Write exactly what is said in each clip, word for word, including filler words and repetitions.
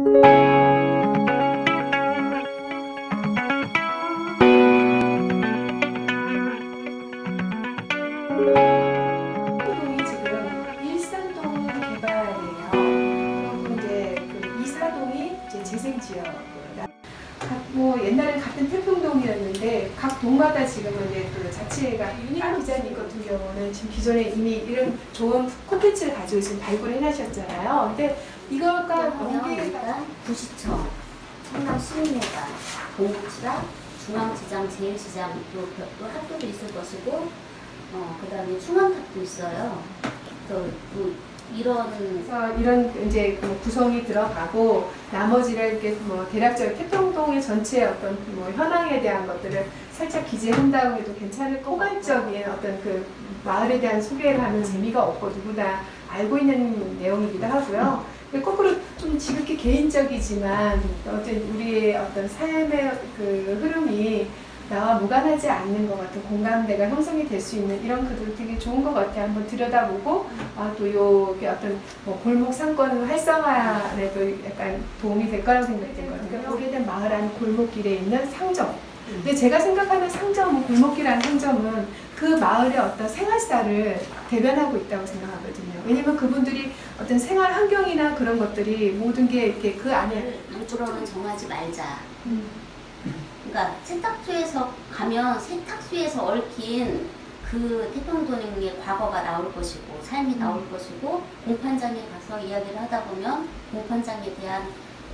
이동이 지금 일산동 개발이에요. 그리고 이제 그 이사동이 이제 재생지역입니다. 뭐 옛날에 같은 태평동이었는데 각 동마다 지금은 이제 그 자체가 유니아 기자님 같은 경우는 지금 기존에 이미 이런 좋은 콘텐츠를 가지고 지금 발굴해 놨었잖아요. 근데 이걸과 관계가 구시청, 청남 시립예관, 공구지랑 중앙지장, 제일지장 또 학교도 있을 것이고, 어, 그 다음에 충암탑도 있어요. 또, 또 이런 그래서 이런 이제 그 구성이 들어가고 나머지를 이렇게 뭐 대략적인 태평동의 전체 어떤 뭐 현황에 대한 것들을 살짝 기재한다고 해도 괜찮을 거고, 포괄적인 어떤 그 마을에 대한 소개를 하는 재미가 없고 누구나 알고 있는 내용이기도 하고요. 근데 거꾸로 좀 지극히 개인적이지만 어떤 우리의 어떤 삶의 그 흐름이 나와 무관하지 않는 것 같은 공감대가 형성이 될 수 있는 이런 글도 되게 좋은 것 같아요. 한번 들여다보고, 아, 또 요게 어떤 뭐 골목 상권 활성화에도 약간 도움이 될 거라고 생각이 들거든요. 오래된 마을 안 골목길에 있는 상점. 근데 제가 생각하는 상점은, 골목길이라는 상점은 그 마을의 어떤 생활사를 대변하고 있다고 생각하거든요. 왜냐면 그분들이 어떤 생활 환경이나 그런 것들이 모든 게 이렇게 그 안에. 한쪽으로는 정하지 말자. 음. 그러니까 세탁소에서 가면 세탁소에서 얽힌 그 태평동의 과거가 나올 것이고 삶이 나올 음. 것이고, 공판장에 가서 이야기를 하다 보면 공판장에 대한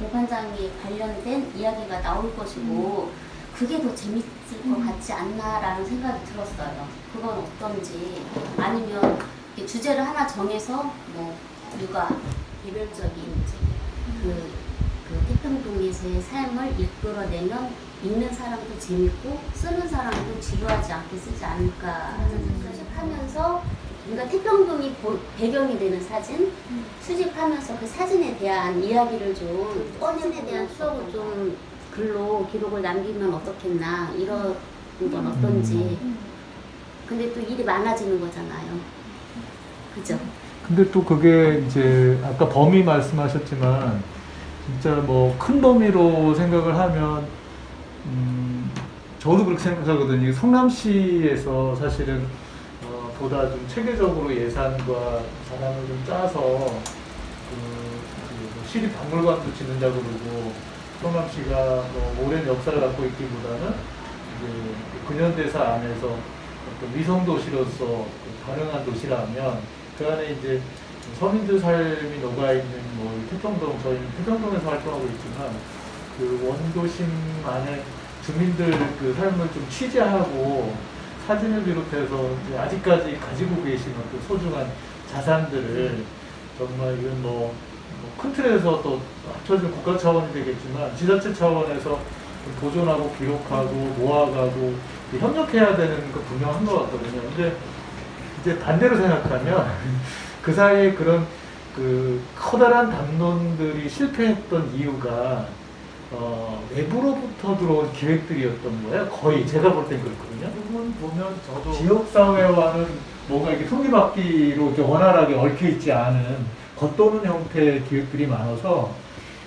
공판장에 관련된 이야기가 나올 것이고, 음. 그게 더 재밌을 음. 것 같지 않나라는 생각이 들었어요. 그건 어떤지, 아니면 주제를 하나 정해서 뭐 육아, 이별적인 그, 그 태평동에서의 삶을 이끌어내면 읽는 사람도 재밌고 쓰는 사람도 지루하지 않게 쓰지 않을까 하는 음. 수집하면서, 그러니까 태평동이 배경이 되는 사진 음. 수집하면서 그 사진에 대한 이야기를 좀, 꺼낸에 대한 추억을 좀 글로 기록을 남기면 어떻겠나, 이런 건 어떤지. 근데 또 일이 많아지는 거잖아요. 그죠? 근데 또 그게 이제 아까 범위 말씀하셨지만 진짜 뭐 큰 범위로 생각을 하면, 음, 저도 그렇게 생각하거든요. 성남시에서 사실은 어, 보다 좀 체계적으로 예산과 사람을 좀 짜서 그, 그 시립 박물관도 짓는다고 그러고, 성남시가 뭐 오랜 역사를 갖고 있기보다는 그 근현대사 안에서 어떤 위성도시로서 가능한 도시라면 그 안에 이제 서민들 삶이 녹아있는 뭐 태평동, 저희는 태평동에서 활동하고 있지만 그 원도심 안에 주민들 그 삶을 좀 취재하고 사진을 비롯해서 이제 아직까지 가지고 계신 그 소중한 자산들을 정말 이건 뭐 큰 틀에서 또 합쳐진 국가 차원이 되겠지만 지자체 차원에서 보존하고 기록하고 모아가고 협력해야 되는 거 분명한 것 같거든요. 근데 이제 반대로 생각하면 그 사이에 그런 그 커다란 담론들이 실패했던 이유가 어, 외부로부터 들어온 기획들이었던 거예요. 거의 제가 볼 땐 그렇거든요. 이건 보면 저도 지역사회와는 뭔가 이렇게 톱니바퀴로 이렇게 원활하게 얽혀있지 않은 겉도는 형태의 기획들이 많아서,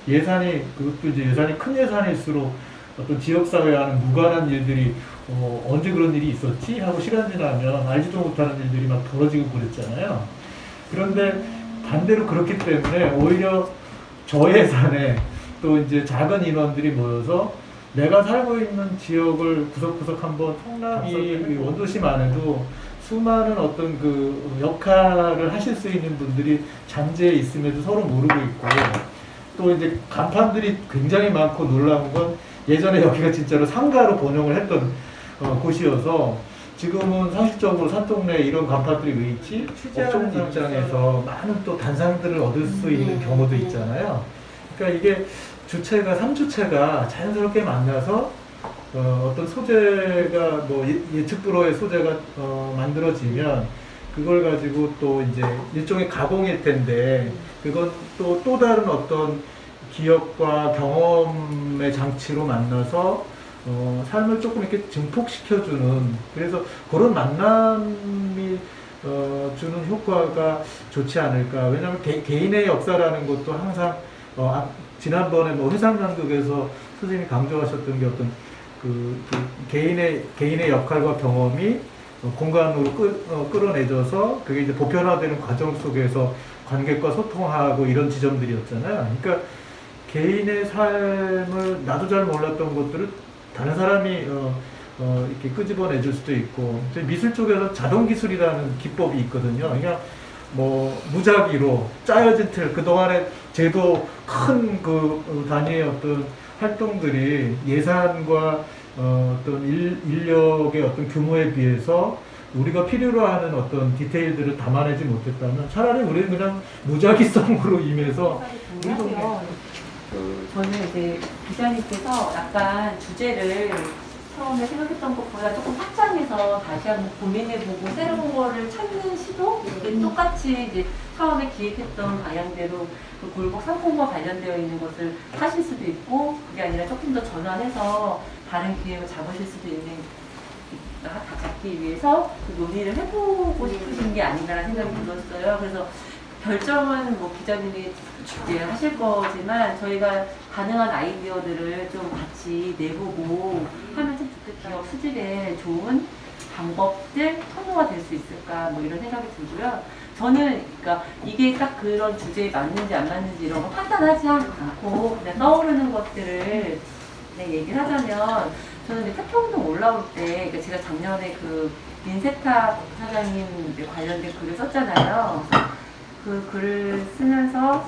예산이, 그것도 이제 예산이 큰 예산일수록 어떤 지역사회와는 무관한 일들이 어, 언제 그런 일이 있었지? 하고 시간 지나면 알지도 못하는 일들이 막 벌어지고 그랬잖아요. 그런데 반대로 그렇기 때문에 오히려 저예산에 또 이제 작은 인원들이 모여서 내가 살고 있는 지역을 구석구석 한번, 성남이 원도심 안에도 수많은 어떤 그 역할을 하실 수 있는 분들이 잠재해 있음에도 서로 모르고 있고, 또 이제 간판들이 굉장히 많고 놀라운 건 예전에 여기가 진짜로 상가로 번영을 했던 어, 곳이어서 지금은 사실적으로 산동네에 이런 간판들이 왜 있지? 업종 입장에서 많은 또 단상들을 얻을 수 있는 경우도 있잖아요. 그러니까 이게 주체가, 삼 주체가 자연스럽게 만나서 어, 어떤 소재가 뭐 예측 불허의 소재가 어, 만들어지면 그걸 가지고 또 이제 일종의 가공일 텐데, 그건 또 또 다른 어떤 기억과 경험의 장치로 만나서 어, 삶을 조금 이렇게 증폭시켜주는, 그래서 그런 만남이 어, 주는 효과가 좋지 않을까. 왜냐하면 개, 개인의 역사라는 것도 항상 어, 지난번에 뭐 회상 강독에서 선생님이 강조하셨던 게 어떤 그, 그 개인의 개인의 역할과 경험이 공간으로 끌, 어, 끌어내져서 그게 이제 보편화되는 과정 속에서 관객과 소통하고 이런 지점들이었잖아요. 그러니까 개인의 삶을 나도 잘 몰랐던 것들을 다른 사람이 어, 어, 이렇게 끄집어내줄 수도 있고, 미술 쪽에서 자동 기술이라는 기법이 있거든요. 그러니까 뭐 무작위로 짜여진 틀, 그동안에 제도 큰 그 단위의 어떤 활동들이 예산과 어, 어떤 일, 인력의 어떤 규모에 비해서 우리가 필요로 하는 어떤 디테일들을 담아내지 못했다면 차라리 우리는 그냥 무작위성으로 임해서 동네... 그, 저는 이제 기자님께서 약간 주제를 처음에 생각했던 것보다 조금 확장해서 다시 한번 고민해보고 새로운 거를 찾는 시도? 음. 똑같이 이제 처음에 기획했던 방향대로 그 골목 상품과 관련되어 있는 것을 하실 수도 있고, 그게 아니라 조금 더 전환해서 다른 기획을 잡으실 수도 있는, 잡기 위해서 그 논의를 해보고 싶으신 게 아닌가라는 생각이 들었어요. 그래서 결정은 뭐 기자님이 예, 하실 거지만 저희가 가능한 아이디어들을 좀 같이 내보고 하면 좀 좋겠다. 기업 수집에 좋은 방법들 선호가 될 수 있을까 뭐 이런 생각이 들고요. 저는 그러니까 이게 딱 그런 주제에 맞는지 안 맞는지 이런 거 판단하지 않고 그냥 떠오르는 것들을 그냥 얘기를 하자면, 저는 태평동 올라올 때, 그러니까 제가 작년에 그 민세탁 사장님 관련된 글을 썼잖아요. 그 글을 쓰면서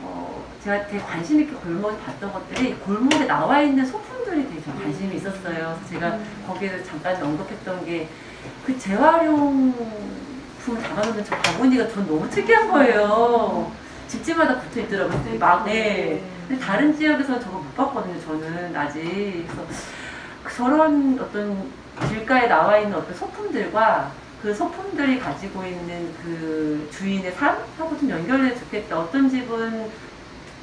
어, 제가 되게 관심 있게 골목에 봤던 것들이 골목에 나와 있는 소품들이 되게 좀 관심이 있었어요. 그래서 제가 거기에 잠깐 언급했던 게 그 재활용품을 담아놓는 저 바구니가 전 너무 특이한 거예요. 집집마다 붙어 있더라고요. 막, 네. 근데 다른 지역에서는 저거 못 봤거든요, 저는 아직. 그래서 저런 어떤 길가에 나와 있는 어떤 소품들과 그 소품들이 가지고 있는 그 주인의 삶하고 좀 연결해 좋겠다. 어떤 집은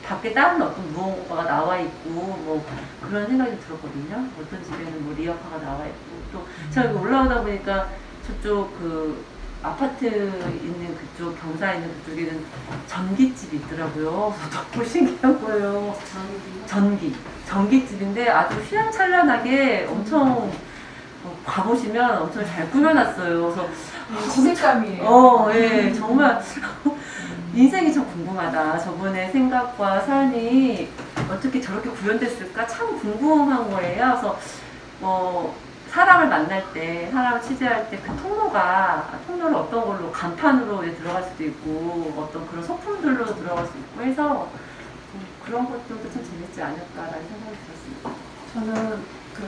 밖에 다른 어떤 무언가가 나와 있고 뭐 그런 생각이 들었거든요. 어떤 집에는 뭐 리어카가 나와 있고, 또 제가 여기 올라오다 보니까 저쪽 그 아파트 있는 그쪽 경사 있는 그쪽에는 전기집이 있더라고요. 너무 신기한 거예요. 전기 전기집인데 아주 휘황찬란하게 엄청 어, 가보시면 엄청 잘 꾸며놨어요. 그래서 진실감이에요. 어, 예, 정말 인생이 참 궁금하다. 저분의 생각과 삶이 어떻게 저렇게 구현됐을까 참 궁금한 거예요. 그래서 뭐 사람을 만날 때, 사람을 취재할 때 그 통로가 통로를 어떤 걸로 간판으로 들어갈 수도 있고, 어떤 그런 소품들로 들어갈 수 있고 해서 그런 것들도 참 재밌지 않을까라는 생각이 들었습니다. 저는. 그,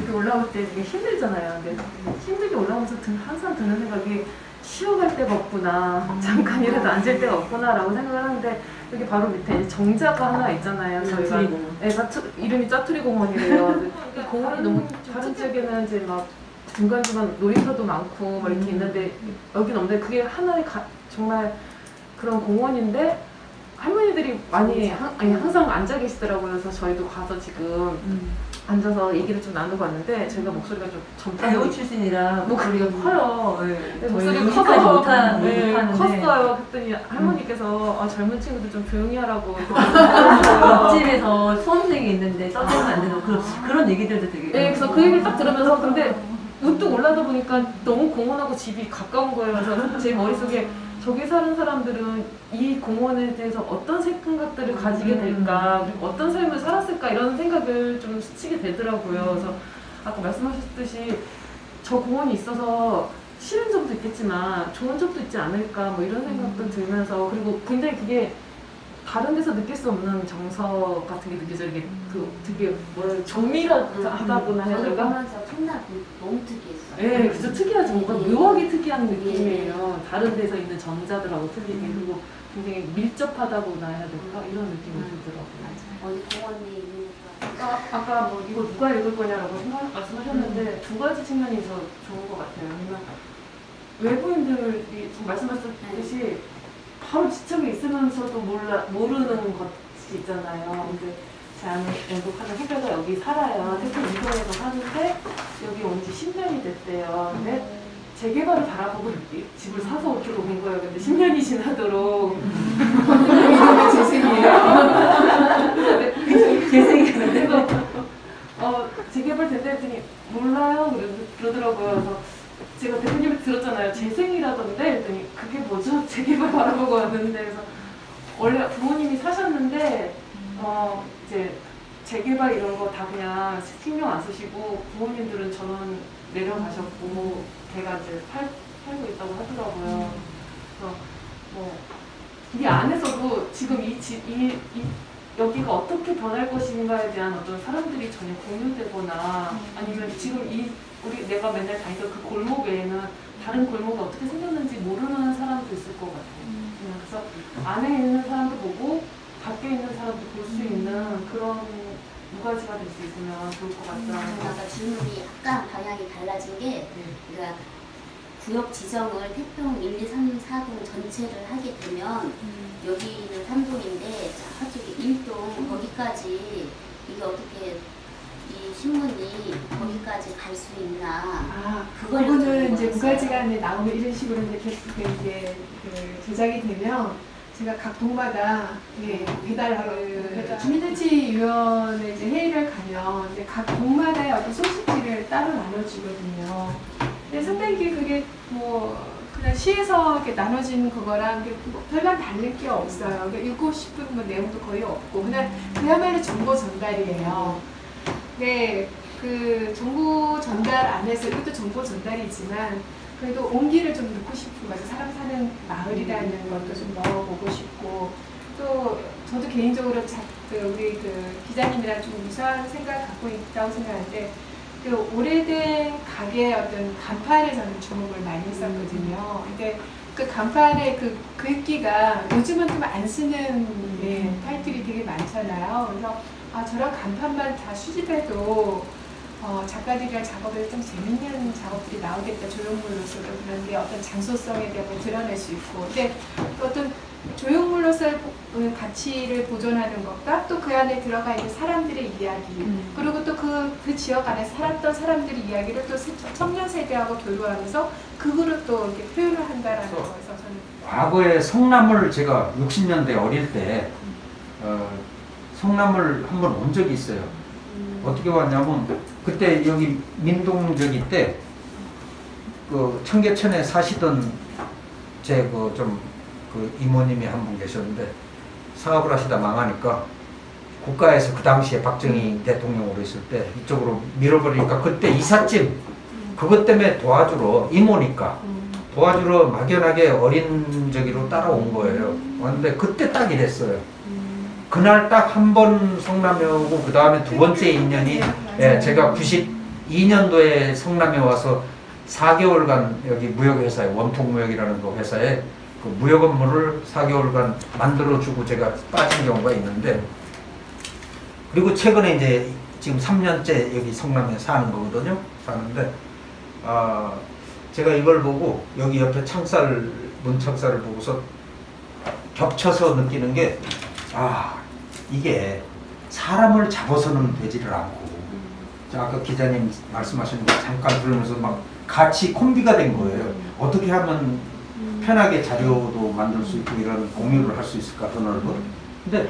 이렇게 올라올 때 되게 힘들잖아요. 근데 힘들게 올라오면서 든, 항상 드는 생각이 쉬어갈 데가 없구나, 음. 잠깐이라도 앉을 데가 없구나 라고 생각을 하는데, 여기 바로 밑에 정자가 하나 있잖아요. 저희가 네, 사투, 이름이 짜투리 공원이래요. 공원이 너무 다른 지역에는 이제 막 중간중간 놀이터도 많고 막 이렇게 음. 있는데, 여긴 없는데 그게 하나의 가, 정말 그런 공원인데 할머니들이 많이 하, 아니, 항상 앉아 계시더라고요. 그래서 저희도 가서 지금 음. 앉아서 얘기를 좀 나누고 왔는데, 제가 목소리가 좀 젊다. 배우 출신이라 목소리가 커요. 네. 목소리가 커서 못한, 네, 컸어요. 그랬더니 할머니께서 아, 젊은 친구들 좀 조용히 하라고. 옆집에서 수험생이 있는데 써주면 안 되는 그런, 그런 얘기들도 되게. 네, 그래서 그 얘기를 딱 들으면서 근데 문득 올라다 보니까 너무 공원하고 집이 가까운 거예요. 그래서 제 머릿속에 저기 사는 사람들은 이 공원에 대해서 어떤 생각들을 가지게 될까, 그리고 어떤 삶을 살았을까, 이런 생각을 좀 스치게 되더라고요. 그래서 아까 말씀하셨듯이 저 공원이 있어서 싫은 점도 있겠지만 좋은 점도 있지 않을까, 뭐 이런 생각도 들면서, 그리고 굉장히 그게 다른 데서 느낄 수 없는 정서 같은 게 느껴져요. 이게 그 되게 뭐라 조밀하다고나 해야 될까? 보면서 존나 너무 특이했어요. 네, 그죠. 특이하지. 뭔가 묘하게 특이한 느낌이에요. 예. 다른 데서 있는 정자들하고 틀리게. 음. 그리고 굉장히 밀접하다고나 해야 될까? 음. 이런 느낌이 음. 들더라고요. 맞아요. 공원이 있는 아까, 아까 뭐 이거 누가 읽을 거냐라고 생각, 말씀하셨는데 음. 두 가지 측면이 더 좋은 것 같아요. 그러니까 외부인들이 지금 말씀하셨듯이 음. 바로 지점에 있으면서도 몰라, 모르는 것이 있잖아요. 근데 제가 연속하는 후배가 여기 살아요. 태평 이동에서 사는데 여기 온 지 십 년이 됐대요. 근데 재개발을 바라보고 집을 사서 이렇게 온 거예요. 근데 십 년이 지나도록 재생이에요. 재생이었는데 어, 재개발 된다 했더니 몰라요 그러더라고요. 그래서 제가 대표님이 들었잖아요. 재생이라던데 했더니 그게 뭐죠? 재개발 바라보고 왔는데 그래서 원래 부모님이 사셨는데 어, 이제 재개발 이런 거 다 그냥 신경 안 쓰시고 부모님들은 전원 내려가셨고 걔가 이제 팔, 팔고 있다고 하더라고요. 그래서 뭐 이 안에서도 지금 이, 이, 이 여기가 어떻게 변할 것인가에 대한 어떤 사람들이 전혀 공유되거나 아니면 지금 이 우리 내가 맨날 다니던 그 골목 외에는 다른 골목이 어떻게 생겼는지 모르는 사람도 있을 것 같아요. 그래서 안에 있는 사람도 보고 밖에 있는 사람도 볼 수 있는 그런 무가지가 될 수 있으면 좋을 것 같다는 거. 아까 질문이 약간 방향이 달라진 게 그러니까 구역 지정을 태평 일, 이, 삼, 사동 전체를 하게 되면 음. 여기는 삼동인데 저쪽에 일동 거기까지 이게 어떻게 이 신문이 거기까지 갈 수 있나. 아, 그거는 이제 무가지가 나오면 이런 식으로 이렇게 이게 그 제작이 되면 제가 각 동마다 예, 배달을 주민자치위원회 이제 회의를 가면 이제 각 동마다의 어떤 소식지를 따로 나눠주거든요. 근데 상당히 그게 뭐 그냥 시에서 이렇게 나눠진 그거랑 별반 다를 게 없어요. 그러니까 읽고 싶은 뭐 내용도 거의 없고 그냥 그야말로 정보 전달이에요. 네, 그 정보 전달 안에서 이것도 정보 전달이지만. 그래도 온기를 좀 넣고 싶은 거죠. 사람 사는 마을이라는 것도 좀 넣어보고 싶고 또 저도 개인적으로 자, 그 우리 그 기자님이랑 좀 유사한 생각 갖고 있다고 생각하는데 그 오래된 가게의 어떤 간판에 저는 주목을 많이 했었거든요. 근데 그 간판의 그 글귀가 요즘은 좀 안 쓰는 네, 타이틀이 되게 많잖아요. 그래서 아 저런 간판만 다 수집해도 어, 작가들이랑 작업을 좀 재밌는 작업들이 나오겠다. 조형물로서도 그런 게 어떤 장소성에 대한 걸 드러낼 수 있고 근데 어떤 조형물로서의 가치를 보존하는 것과 또 그 안에 들어가 있는 사람들의 이야기 음. 그리고 또 그 그 지역 안에 살았던 사람들의 이야기를 또 청년 세대하고 교류하면서 그거를 또 이렇게 표현을 한다라는 거에서 저는 과거에 성남을 제가 육십 년대 어릴 때 어, 성남을 한번 온 적이 있어요. 음. 어떻게 왔냐면 그때 여기 민동저기 때 그 청계천에 사시던 제 그 좀 그 이모님이 한 분 계셨는데 사업을 하시다 망하니까 국가에서 그 당시에 박정희 대통령으로 있을 때 이쪽으로 밀어버리니까 그때 이삿짐 그것 때문에 도와주러 이모니까 도와주러 막연하게 어린 저기로 따라온 거예요. 왔는데 그때 딱 이랬어요. 그날 딱 한 번 성남에 오고 그 다음에 두 번째 인연이 예, 제가 구십이 년도에 성남에 와서 사 개월간 여기 무역회사에 원통무역이라는 그 회사에 그 무역 업무를 사 개월간 만들어주고 제가 빠진 경우가 있는데 그리고 최근에 이제 지금 삼 년째 여기 성남에 사는 거거든요. 사는데 아, 제가 이걸 보고 여기 옆에 창살 문창살을 보고서 겹쳐서 느끼는 게 아, 이게 사람을 잡아서는 되지를 않고 아까 기자님 말씀하신 거 잠깐 들으면서 막 같이 콤비가 된 거예요. 어떻게 하면 편하게 자료도 만들 수 있고 이런 공유를 할 수 있을까 더 넓은. 근데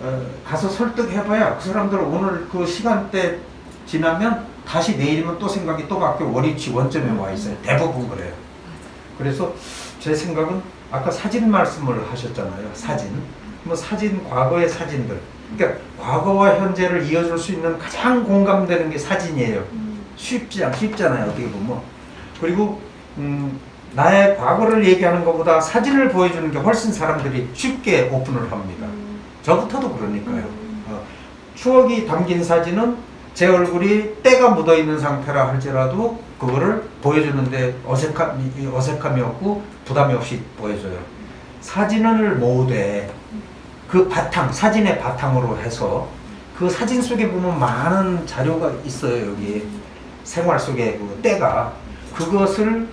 어, 가서 설득해봐야 그 사람들 오늘 그 시간대 지나면 다시 내일이면 또 생각이 또 바뀌어 원위치 원점에 와 있어요. 대부분 그래요. 그래서 제 생각은 아까 사진 말씀을 하셨잖아요. 사진 뭐 사진, 과거의 사진들. 그러니까 과거와 현재를 이어줄 수 있는 가장 공감되는 게 사진이에요. 쉽지 않, 쉽잖아요. 어떻게 보면. 그리고 음, 나의 과거를 얘기하는 것보다 사진을 보여주는 게 훨씬 사람들이 쉽게 오픈을 합니다. 저부터도 그러니까요. 어, 추억이 담긴 사진은 제 얼굴이 때가 묻어있는 상태라 할지라도 그거를 보여주는데 어색함이, 어색함이 없고 부담이 없이 보여줘요. 사진을 모으되 그 바탕, 사진의 바탕으로 해서 그 사진 속에 보면 많은 자료가 있어요. 여기 생활 속에 그 때가 그것을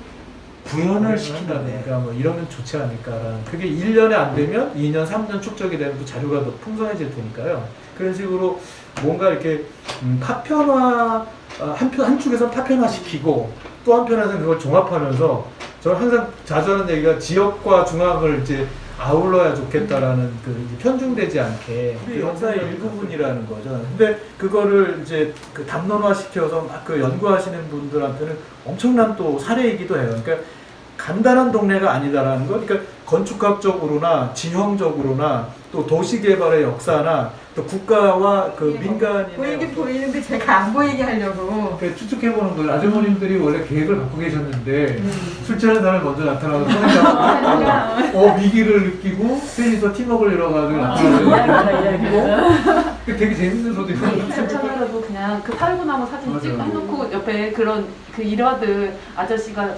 구현을 시키다 보니까 뭐 이러면 좋지 않을까라는 그게 일 년에 안 되면 이 년, 삼 년 축적이 되면 그 자료가 더 풍성해질 테니까요. 그런 식으로 뭔가 이렇게 파편화, 한편, 한쪽에서 파편화시키고 또 한편에서는 그걸 종합하면서 저는 항상 자주 하는 얘기가 지역과 중앙을 이제 아울러야 좋겠다라는 그 편중되지 않게 그 역사의 일부분이라는 거죠. 근데 그거를 이제 그 담론화 시켜서 막 그 연구하시는 분들한테는 엄청난 또 사례이기도 해요. 그러니까 간단한 동네가 아니다라는 거, 그러니까 건축학적으로나 진형적으로나 또 도시개발의 역사나 또 국가와 그 민간인의 보이긴 보이는데 제가 안 보이게 하려고 그래, 추측해보는 거예요. 아주머님들이 원래 계획을 갖고 계셨는데 음. 술 취하는 사람이 먼저 나타나서 어, 위기를 느끼고 셋이서 팀워크를 이뤄가지고 나타나서 되게 재밌는 소재거든요. 괜찮아라도 그냥 그 파르고나무 사진 찍고 해놓고 옆에 그런 그 일화들 아저씨가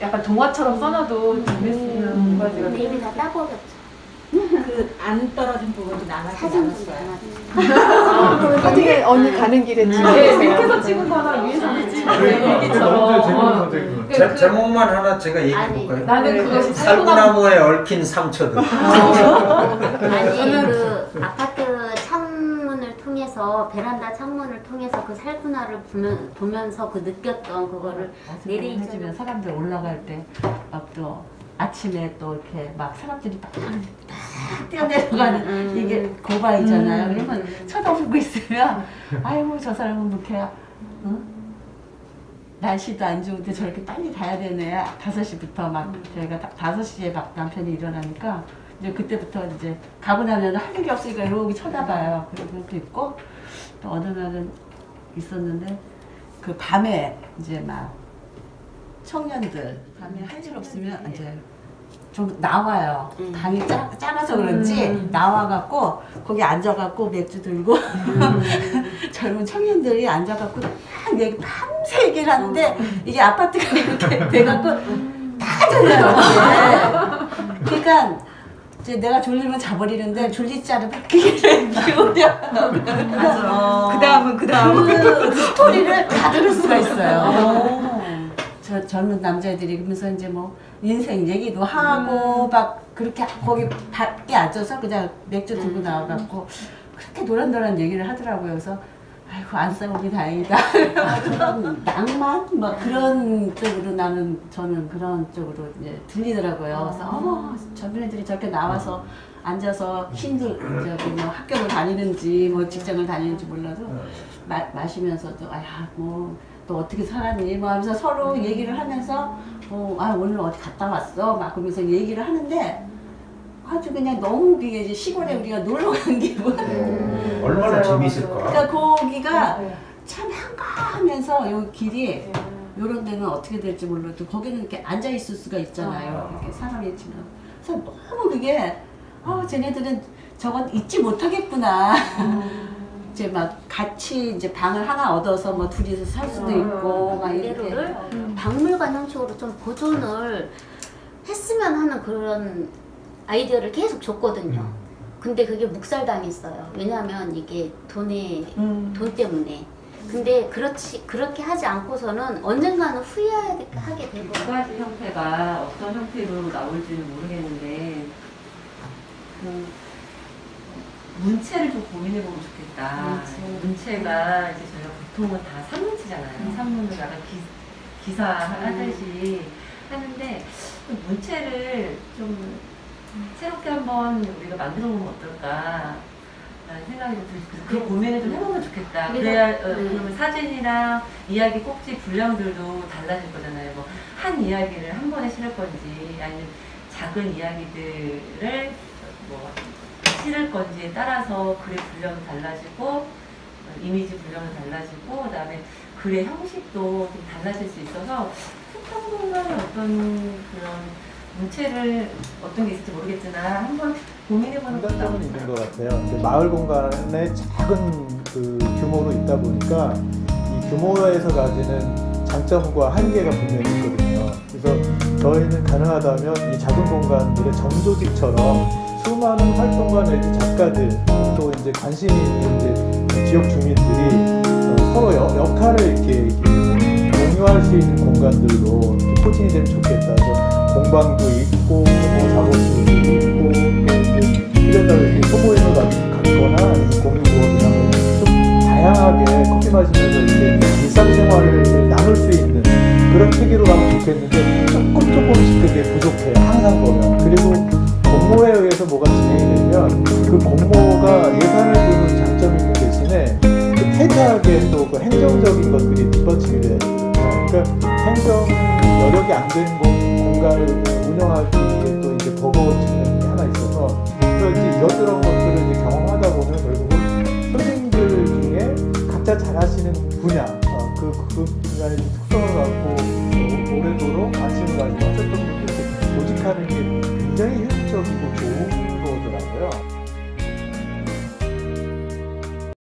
약간 동화처럼 써놔도 재밌는 음. 가지가 데이비 다 따버렸죠. 그 안 떨어진 부분도 남아있지 않았어요. 나중에 언니 가는 길에 찍은 거 찍은 거 하나 위에서 찍은 얘기처럼 제, 제목만 하나 제가 얘기해볼까요? 나는 그것이 살구나무에 얽힌 상처들. 아니 그 아파트 창문을 통해서 베란다 창문을 통해서 그 살구나를 보면서 그 느꼈던 그거를 내리해주면 사람들 올라갈 때 막 또 아침에 또 이렇게 막 사람들이 막 뛰어내려가는 음. 이게 고바이잖아요. 음. 그러면 쳐다보고 있으면 아이고 저 사람은 그렇게 응? 날씨도 안 좋은데 저렇게 빨리 가야 되네. 다섯 시부터 막 저희가 딱 다섯 시에 막 남편이 일어나니까 이제 그때부터 이제 가고 나면 할 일이 없으니까 이러고 쳐다봐요. 그리고 그것도 있고 또 어느 날은 있었는데 그 밤에 이제 막 청년들 밤에 할 일 없으면 이제 좀 나와요. 음. 방이 짜, 작아서 그런지 음. 나와갖고 거기 앉아갖고 맥주 들고 음. 젊은 청년들이 앉아갖고 막 얘기 밤새 얘기를 하는데 음. 이게 아파트가 이렇게 돼갖고 음. 다 들려요. 네. 그러니까 이제 내가 졸리면 자버리는데 졸리자를 바뀌게 기운이야. 그 다음은 그 다음 그 스토리를 다 들을 수가 있어요. 저, 젊은 남자애들이 그러면서 이제 뭐 인생 얘기도 하고 음. 막 그렇게 거기 밖에 앉아서 그냥 맥주 들고 나와갖고 그렇게 노란노란 얘기를 하더라고요. 그래서 아이고 안 싸우기 다행이다. 그런 낭만? 막 그런 쪽으로 나는 저는 그런 쪽으로 이제 들리더라고요. 그래서 어머 젊은 애들이 저렇게 나와서 앉아서 힘들 저기 뭐 학교를 다니는지 뭐 직장을 다니는지 몰라도 마, 마시면서도 아야 뭐 또 어떻게 살았니? 뭐 하면서 서로 얘기를 하면서 어, 아 오늘 어디 갔다 왔어? 막 그러면서 얘기를 하는데 아주 그냥 너무 그게 이제 시골에 우리가 놀러 간 기분. 음, 얼마나 재미있을까? 그러니까 거기가 참 한가하면서 요 길이 요런 데는 어떻게 될지 몰라도 거기는 이렇게 앉아 있을 수가 있잖아요. 이렇게 사람이 지나. 그래서 너무 그게 아 쟤네들은 저건 잊지 못하겠구나. 이제 막 같이 이제 방을 하나 얻어서 뭐 둘이서 살 수도 있고 음, 막 이렇게 음. 박물관 형식으로 좀 보존을 했으면 하는 그런 아이디어를 계속 줬거든요. 음. 근데 그게 묵살당했어요. 왜냐하면 이게 돈에 음. 돈 때문에. 근데 그렇지 그렇게 하지 않고서는 언젠가는 후회하게 되고. 두 가지 형태가 어떤 형태로 나올지는 모르겠는데. 음. 문체를 좀 고민해보면 좋겠다. 문체. 문체가 이제 저희가 보통은 다 산문체잖아요. 음. 산문을 약간 기, 기사 하듯이 하는데 문체를 좀 새롭게 한번 우리가 만들어보면 어떨까 라는 생각이 들어서 그런 고민을 좀 해보면 좋겠다. 그래야 음. 어, 그러면 사진이랑 이야기 꼭지 분량들도 달라질 거잖아요. 뭐 한 이야기를 한 번에 실을 건지 아니면 작은 이야기들을 뭐 실을 건지에 따라서 글의 분량은 달라지고 이미지 분량은 달라지고 그다음에 글의 형식도 좀 달라질 수 있어서 평범한 어떤 그런 문체를 어떤 게 있을지 모르겠지만 한번 고민해보는 것도 한번 있는 것 같아요. 이제 마을 공간에 작은 그 규모로 있다 보니까 이 규모에서 가지는 장점과 한계가 분명히 있거든요. 그래서 저희는 가능하다면 이 작은 공간들의 정조직처럼 수많은 활동가 내지 작가들 또 이제 관심 있는 이제 지역 주민들이 서로 여, 역할을 이렇게, 이렇게 공유할 수 있는 공간들로 포진이 되면 좋겠다. 그래서 공방도 있고 뭐 작업실도 있고 또 이런다고 이렇게 소모임을 갖거나 공유부업이나 좀 다양하게 커피 마시면서 이렇게 일상생활을 나눌 수 있는 그런 체계로 가면 좋겠는데 조금 조금씩 그게 부족해요. 항상 보면. 그리고 공모에 거기에 또 그 행정적인 것들이 뒷받침이 돼야 돼요. 그러니까 행정 여력이 안 된 공간을 운영하기 위해 또 이제 버거워지는 게 하나 있어서 그래서 이제 이런저런 것들을 이제 경험하다 보면 결국은 선생님들 중에 각자 잘하시는 분야, 어, 그, 그 분야에